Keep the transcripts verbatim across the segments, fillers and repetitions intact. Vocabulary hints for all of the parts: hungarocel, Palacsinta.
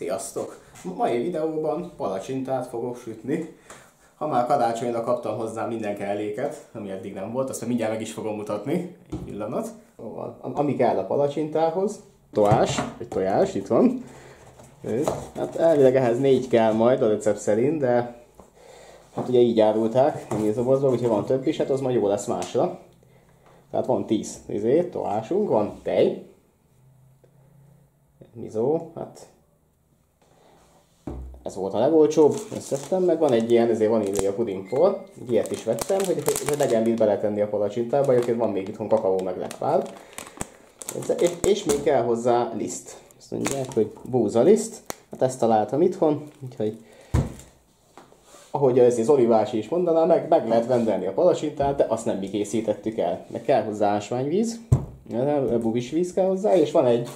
Sziasztok! Mai videóban palacsintát fogok sütni. Ha már karácsonyra kaptam hozzá minden kelléket, ami eddig nem volt, azt mindjárt meg is fogom mutatni. Egy pillanat. Ami kell a palacsintához, tojás, egy tojás, itt van. Hát elvileg ehhez négy kell majd a recept szerint, de hát ugye így árulták, ennyi dobozban, úgyhogy van több is, hát az majd jó lesz másra. Tehát van tíz izé, tojásunk, van tej, mizó, hát ez volt a legolcsóbb, összeszedtem, meg van egy ilyen, ezért van illé a pudingpor, egy ilyet is vettem, hogy, hogy legyen mit beletenni a palacsintába, egyébként van még itthon kakaó meg lekvár. És, és még kell hozzá liszt. Azt mondják, hogy búzaliszt, hát ezt találtam itthon, úgyhogy ahogy az Zoli bácsi is mondaná, meg, meg lehet rendelni a palacsintát, de azt nem mi készítettük el. Meg kell hozzá ásványvíz, bubis víz kell hozzá, és van egy,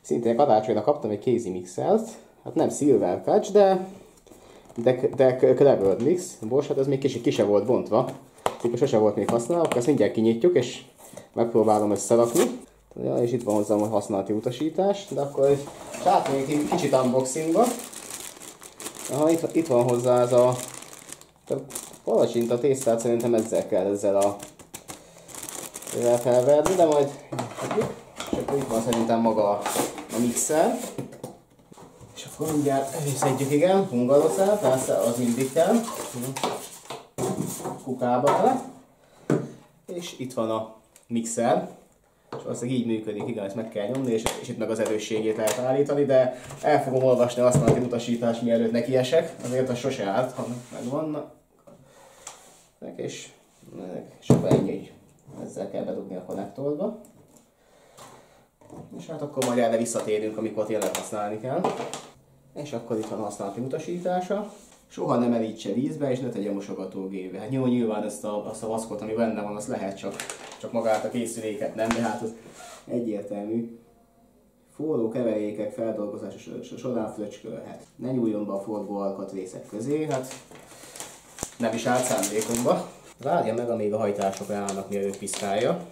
szintén karácsonyra kaptam egy kézi mixert, hát nem Silver Patch, de, de, de Clever Mix. Bors, hát ez még kicsit ki se volt bontva, mikor sose volt még használva, akkor ezt mindjárt kinyitjuk, és megpróbálom összerakni. Ja, és itt van hozzám a használati utasítás, de akkor átmegyek egy kicsit unboxingba. Aha, itt, itt van hozzá ez a, a palacsinta tésztát, szerintem ezzel kell ezzel a ezzel felverni, de majd és akkor itt van szerintem maga a, a mixer. És akkor mindjárt előszedjük, igen, hungarocel, persze az mindig kell, kukába vele. És itt van a mixer. És valószínűleg így működik, igen, ezt meg kell nyomni, és, és itt meg az erősségét lehet állítani, de el fogom olvasni azt a utasítást, mielőtt nekiesek, azért az sose állt, ha megvannak. És, és akkor ennyi, ezzel kell bedugni a konnektorba. És hát akkor majd erre visszatérünk, amikor tényleg használni kell. És akkor itt van a használati utasítása. Soha nem elítse vízbe, és ne tegye mosogatógébe. Hát jó, nyilván ezt a, azt a vaszkot, ami benne van, azt lehet, csak, csak magát a készüléket nem, de hát az egyértelmű. Forró keverékek feldolgozása során fröcskölhet. Ne nyúljon be a forgó alkatrészek közé, hát nem is állt szándékomba. Várja meg, amíg a hajtások állnak, mielőtt piszkálja.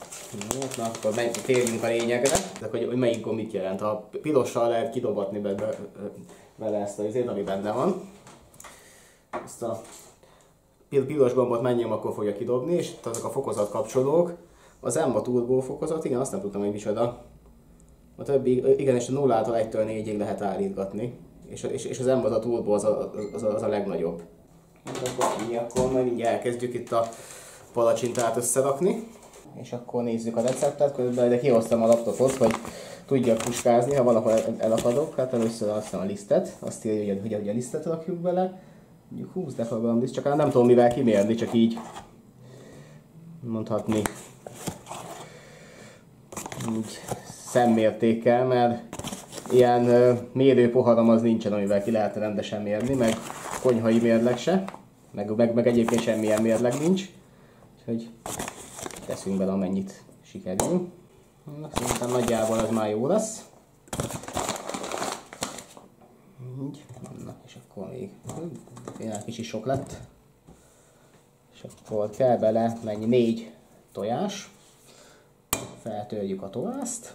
Na, akkor térjünk a lényegre. Ezek, hogy, hogy melyik gomb mit jelent. A pirossal lehet kidobatni vele ezt az izét, ami benne van. Ezt a piros gombot megnyom, akkor fogja kidobni, és itt azok a fokozat kapcsolók. Az em á turbo fokozat, igen, azt nem tudtam, hogy micsoda. A többi, igen, és a nullától egytől négyig lehet állítgatni. És, és, és az em á a turbo az a, az, a, az a legnagyobb. Akkor, mi, akkor majd mindjárt elkezdjük itt a palacsintát összerakni. És akkor nézzük a receptet, körülbelül ide kihoztam a laptopot, hogy tudjak puskázni, ha valahol elakadok. Hát először aztán a lisztet, azt írja, hogy a lisztet rakjuk bele. Mondjuk húsz defagram liszt, csak nem tudom mivel kimérni, csak így mondhatni úgy szemmértékkel, mert ilyen mérőpoharam az nincsen, amivel ki lehet rendesen mérni, meg konyhai mérleg se, meg, meg, meg egyébként semmilyen mérleg nincs, úgyhogy teszünk bele amennyit sikerül. Na, szerintem nagyjából az már jó lesz. Így. Na, és akkor még tényleg kicsit sok lett. És akkor kell bele mennyi négy tojás. Feltörjük a tojást.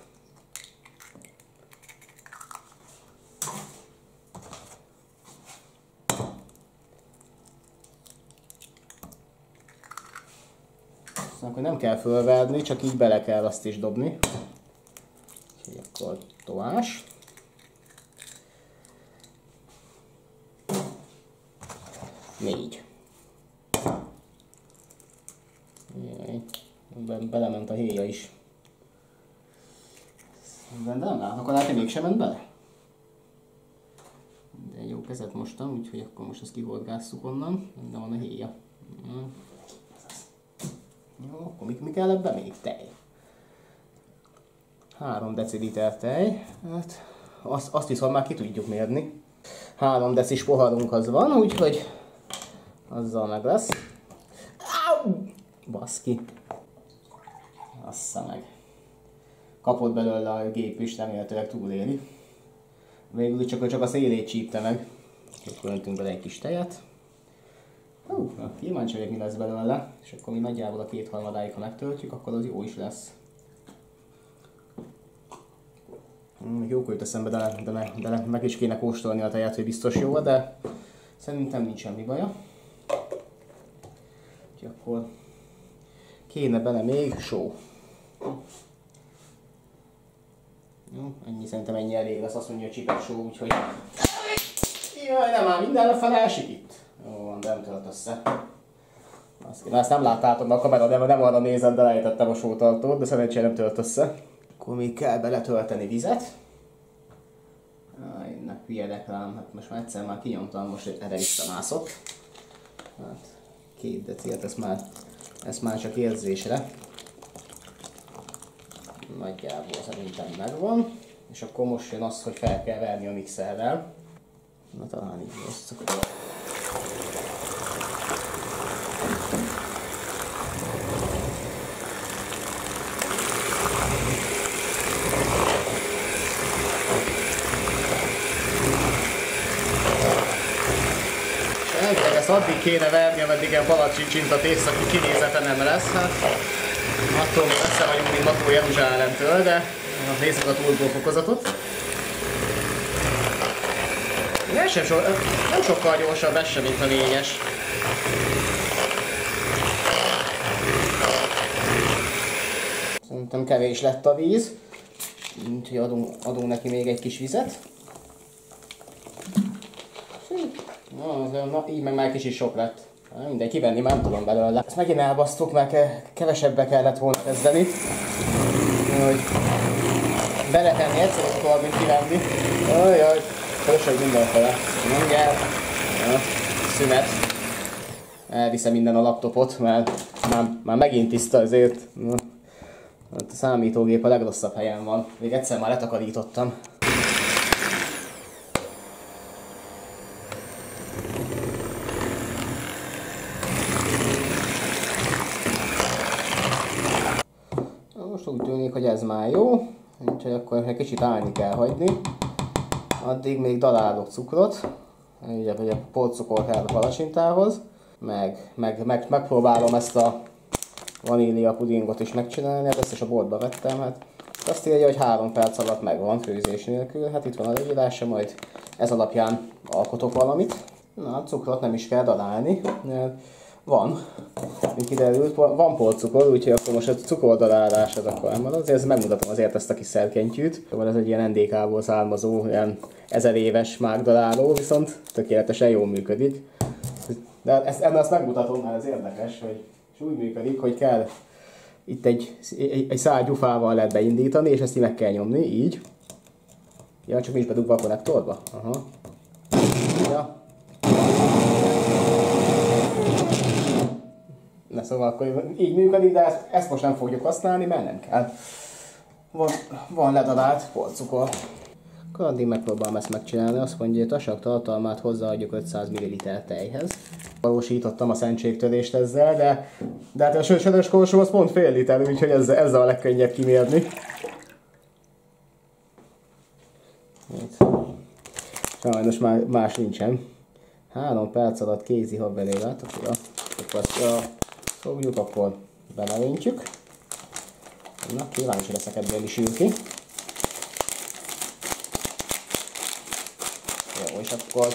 Szóval akkor nem kell fölverni, csak így bele kell azt is dobni. Úgyhogy akkor tojás. Négy. Jaj, be, belement a héja is. De nem látok, akkor látom, mégsem ment bele. De jó kezet mostam, úgyhogy akkor most ezt kihorgásszuk onnan. De van a héja. Jó, akkor mi, mi kell ebbe még? Tej. Három deciliter tej. Hát, azt, azt viszont már ki tudjuk mérni. Három decis poharunk az van, úgyhogy azzal meg lesz. Baszki. Assza meg. Kapott belőle a gép is, remélhetőleg túléli. Végül csak, csak a szélét csípte meg. Akkor öntünk bele egy kis tejet. Hú, kíváncsi vagyok, mi lesz belőle. És akkor mi nagyjából a kétharmadáig, ha megtöltjük, akkor az jó is lesz. Jókor jut eszembe, de, de, de, de meg is kéne kóstolni a teját, hogy biztos jó, de szerintem nincs semmi baja. Úgyhogy akkor kéne bele még só. Jó, ennyi, szerintem ennyi elég lesz, azt mondja, hogy csipet só, úgyhogy... Jaj, nem, már mindenre felesik itt. Jó van, de nem tudott össze. Azt, azt nem láttátok, mert a kamera nem, nem arra nézett, de lejtettem a sótartót, de szerencsére nem tudott össze. Akkor még kell beletölteni vizet. Én ne hülyedek rám, hát most már egyszer már kinyomtam, most erre visszamászok. Hát két decilt, ezt már, ezt már csak érzésre. Nagyjából szerintem megvan. És akkor most jön az, hogy fel kell verni a mixerrel. Na talán így lesz. Addig kéne verni, ameddig a palacsinta tészta kinézete nem lesz. Hát, attól még össze vagyunk, mint Makó Jeruzsálemtől, de nézzük a turbofokozatot. Nem, so, nem sokkal gyorsabb ez sem, mint a négyes. Szerintem kevés lett a víz, úgyhogy adunk, adunk neki még egy kis vizet. Na, na, így meg már egy kicsit sok lett. Na, mindegy, kivenni már nem tudom belőle. Ezt megint elbasztuk, mert kevesebbe kellett volna kezdeni. Úgyhogy beletenni egyszerűen, mint kivenni. Ajaj, köszönj mindenfele. Mindjárt. Szünet. Elviszem minden a laptopot, mert már, már megint tiszta azért. Na, a számítógép a legrosszabb helyen van. Még egyszer már letakarítottam. Úgy tűnik, hogy ez már jó, úgyhogy akkor egy kicsit állni kell hagyni. Addig még dalálok cukrot, ugye, hogy a porcukor kell a palacsintához, meg, meg, meg megpróbálom ezt a vanília pudingot is megcsinálni, hát ezt is a boltba vettem. Hát azt írja, hogy három perc alatt megvan főzés nélkül, hát itt van a leírása, majd ez alapján alkotok valamit. Na, a cukrot nem is kell dalálni. Van, mint kiderült, van porcukor, úgyhogy akkor most a cukordalálás az akkor elmarad. Azért megmutatom azért ezt a kis szerkentyűt. Ez egy ilyen en dé ká-ból származó, ilyen ezer éves mágdaláló, viszont tökéletesen jól működik. De ezt, ezt megmutatom, mert ez érdekes, hogy úgy működik, hogy kell itt egy, egy, egy szál gyufával lehet beindítani, és ezt így meg kell nyomni, így. Ja, csak mi is bedugva a konnektorba? Aha. Ja. Na szóval akkor így működik, de ezt, ezt most nem fogjuk használni, mert nem kell. Van, van ledalált porcukor. Akkor addig megpróbálom ezt megcsinálni, azt mondja, hogy a tasak tartalmát hozzáadjuk ötszáz milliliter tejhez. Valósítottam a szentségtörést ezzel, de, de hát a sörös korsó az pont fél liter, úgyhogy ezzel, ezzel a legkönnyebb kimérni. Sajnos már más nincsen. Három perc alatt kézi habelé lát, akkor a fogjuk, akkor beleöntjük. Na, kíváncsi leszek, ebből is ül ki. Jó, és akkor...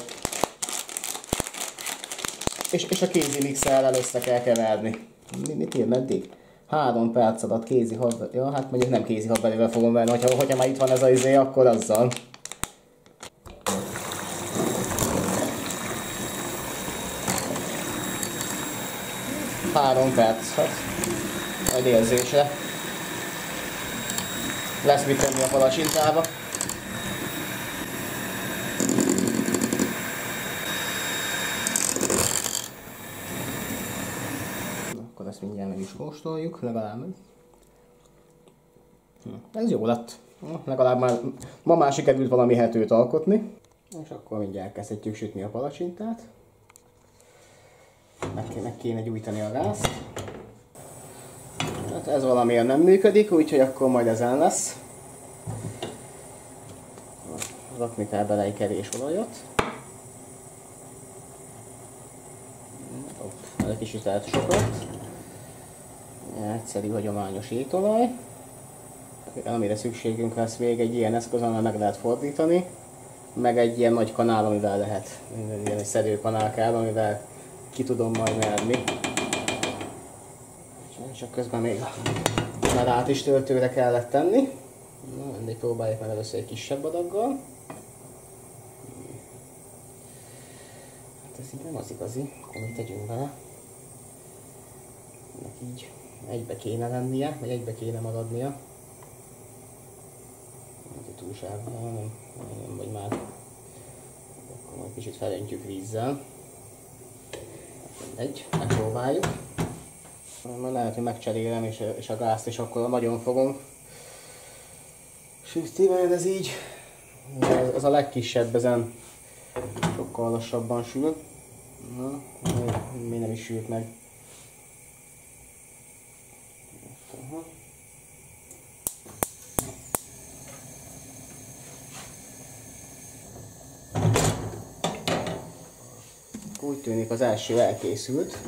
És, és a kézi mixerrel össze kell keverni. Mit ír meddig? Három perc alatt kézi habbeli... Ja, hát mondjuk nem kézi habbelével fogom venni, hogyha, hogyha már itt van ez az izé, akkor azzal. Három perc, hát nagy érzése. Lesz mit tenni a palacsintába. Akkor ezt mindjárt meg is kóstoljuk, legalább. Hm, ez jó lett. Legalább már, ma már sikerült valami hetőt alkotni. És akkor mindjárt kezdhetjük sütni a palacsintát. Meg kéne, meg kéne gyújtani a gázt. Hát ez valamilyen nem működik, úgyhogy akkor majd ezen lesz. Rakni kell bele egy kevés olajot. Hopp, egy kicsit sokat. Egyszerű hagyományos étolaj. amire szükségünk lesz még egy ilyen eszköz, amivel meg lehet fordítani, meg egy ilyen nagy kanál, amivel lehet, ilyen egy szedőkanál kell, amivel ki tudom majd merni. Csak közben még a kanálát is töltőre kellett tenni. Na, mindig próbáljuk meg először egy kisebb adaggal. Hát ez így nem az igazi, amit tegyünk vele. Ennek így egybe kéne lennie, vagy egybe kéne maradnia. Túlságban nem, nem vagy már. Akkor majd kicsit felöntjük vízzel. Egy, megpróbáljuk. Lehet, hogy megcserélem és, és a gázt is akkor nagyon fogom sütni, mert ez így. Ez, ez a legkisebb, ezen sokkal lassabban sül. Na, még nem is sült meg. Úgy tűnik, az első elkészült.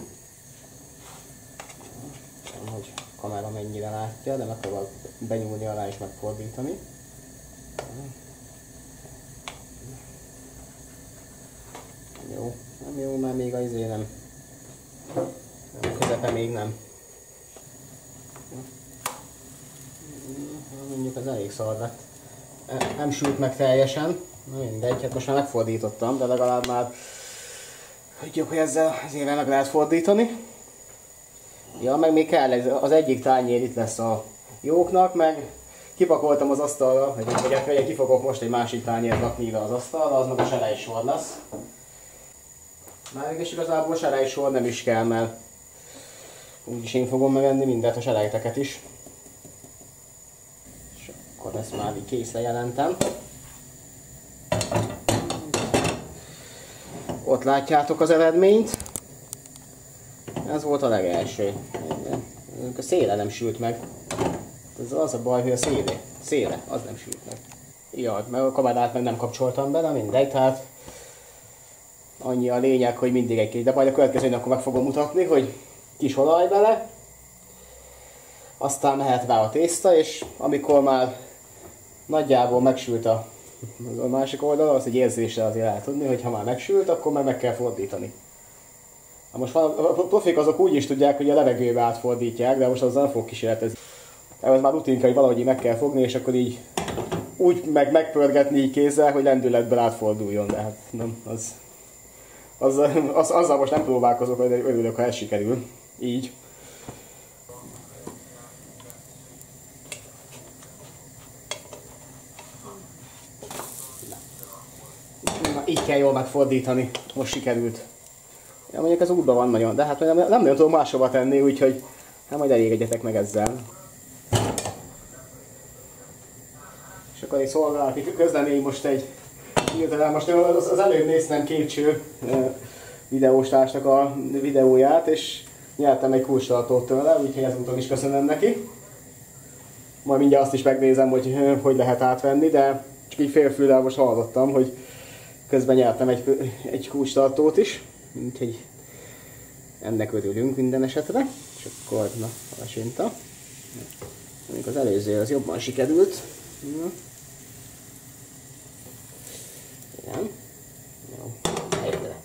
Nem tudom, hogy a kamera mennyire látja, de megpróbálok benyúlni alá és megfordítani. Jó, nem jó, már még az izé nem. A közepe még nem. Mondjuk ez elég szar lett. Nem sült meg teljesen. Na mindegy, hát most már megfordítottam, de legalább már tudjuk, hogy ezzel az évvel meg lehet fordítani. Ja, meg még kell, az egyik tányér itt lesz a jóknak, meg kipakoltam az asztalra, hogy ugye ki fogok most egy másik tányért rakni ide az asztalra, az meg a selejsor lesz. Mármégis igazából selejsor nem is kell, mert úgyis én fogom megenni mindet, a selejteket is. És akkor ezt már így készre jelentem. Ott látjátok az eredményt. Ez volt a legelső. A széle nem sült meg. Ez az a baj, hogy a széle, széle az nem sült meg. Jaj, mert a kamerát meg nem kapcsoltam bele, mindegy, tehát annyi a lényeg, hogy mindig egy kicsit, de majd a következőn akkor meg fogom mutatni, hogy kis olaj bele. Aztán mehet rá a tészta, és amikor már nagyjából megsült a a másik oldalon, az egy érzésre azért lehet tudni, hogy ha már megsült, akkor már meg kell fordítani. Na most a profik azok úgy is tudják, hogy a levegőbe átfordítják, de most azzal nem fog kísérletezni. Ez már rutinka, hogy valahogy meg kell fogni, és akkor így úgy meg megpörgetni így kézzel, hogy lendületből átforduljon. De hát nem, az, az, az, azzal most nem próbálkozok, de örülök, ha ez sikerül. Így. Így kell jól megfordítani, most sikerült. Ja, mondjuk ez útban van nagyon, de hát nem, nem nagyon tudom máshova tenni, úgyhogy hát majd elégedjetek meg ezzel. És akkor egy szolgálati közlemény most egy hirtelen, most az, az előbb néztem Képcső videóstársnak a videóját, és nyertem egy kulcstalatót tőle, úgyhogy ezúton is köszönöm neki. Majd mindjárt azt is megnézem, hogy hogy lehet átvenni, de csak így félfüllel most hallottam, hogy közben nyertem egy, egy kulcstartót is, úgyhogy ennek örülünk minden esetre. És akkor, na, Palacsinta. Még az előző az jobban sikerült. Igen. Jó, helyre.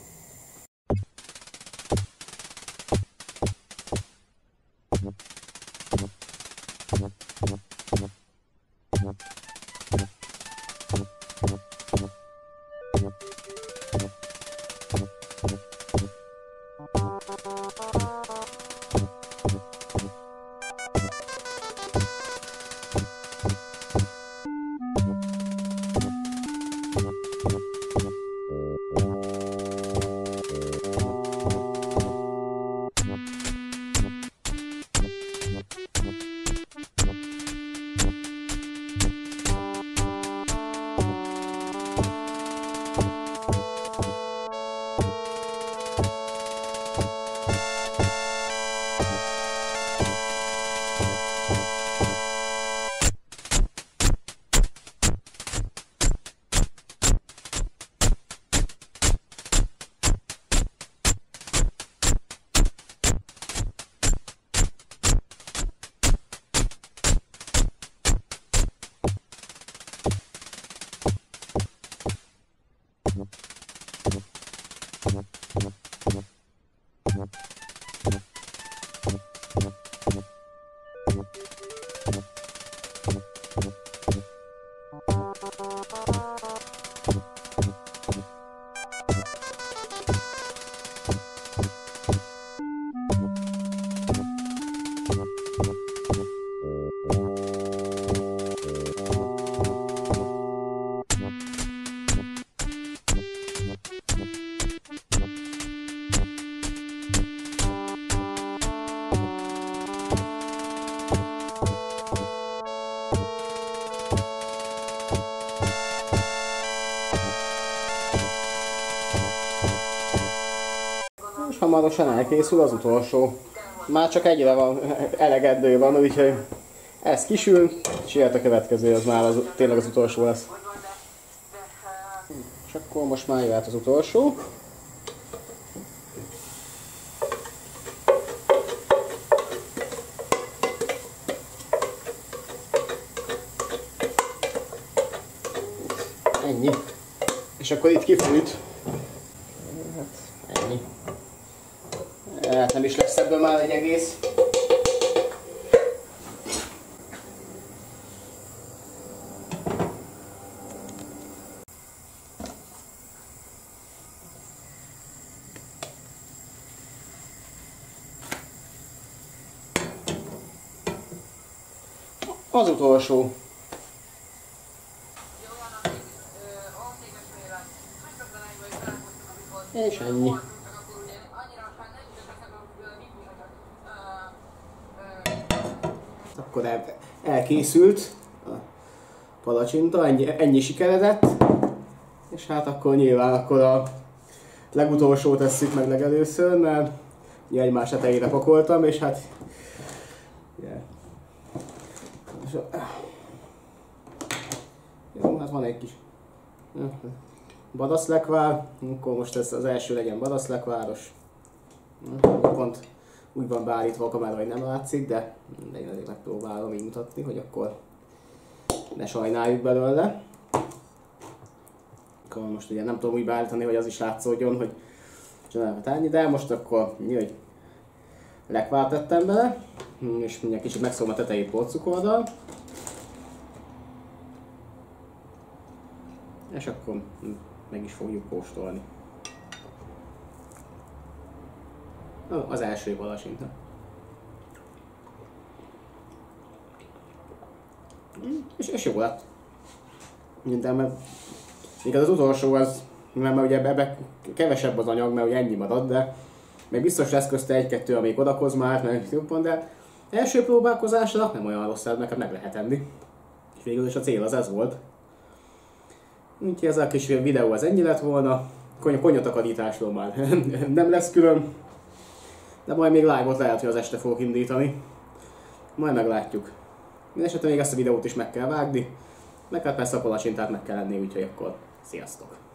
Hamarosan elkészül az utolsó. Már csak egyre van, elegendő van, úgyhogy ez kisül, és jöhet a következő, az már az, tényleg az utolsó lesz. És akkor most már jöhet az utolsó. Ennyi. És akkor itt kifűt. Ennyi. Hát nem is lesz ebből már egy egész. Az utolsó. És ennyi. Akkor el, elkészült a palacsinta, ennyi, ennyi sikeredett, és hát akkor nyilván akkor a legutolsó tesszük meg legelőször, mert ugye egymás tetejére pakoltam, és hát yeah. és a, jó, hát van egy kis badaszlekvár, akkor most ez az első legyen badaszlekváros, pont úgy van beállítva a kamera, hogy nem látszik, de mindegy, azért megpróbálom így mutatni, hogy akkor ne sajnáljuk belőle. Akkor most ugye nem tudom úgy beállítani, hogy az is látszódjon, hogy csinálom a tárnyi, de most akkor jöjj, lekvárt tettem bele, és mindjárt kicsit megszólom a tetejét porcukorral. És akkor meg is fogjuk kóstolni. Az első palacsinta. És, és jó lett. Minden, mert igaz az utolsó az, mert ugye ebbe kevesebb az anyag, mert ugye ennyi marad, de még biztos lesz közte egy-kettő, amelyik odakoz már, mert jobban, de első próbálkozásra nem olyan rossz, nekem meg lehet enni. És végül is a cél az ez volt. Úgyhogy ez a kis videó az ennyi lett volna. Konyatakarításról már nem lesz külön. De majd még live-ot lehet, hogy az este fogok indítani. Majd meglátjuk. Mindenesetre még ezt a videót is meg kell vágni. Meg kell persze a palacsintát meg kell lenni, úgyhogy akkor sziasztok!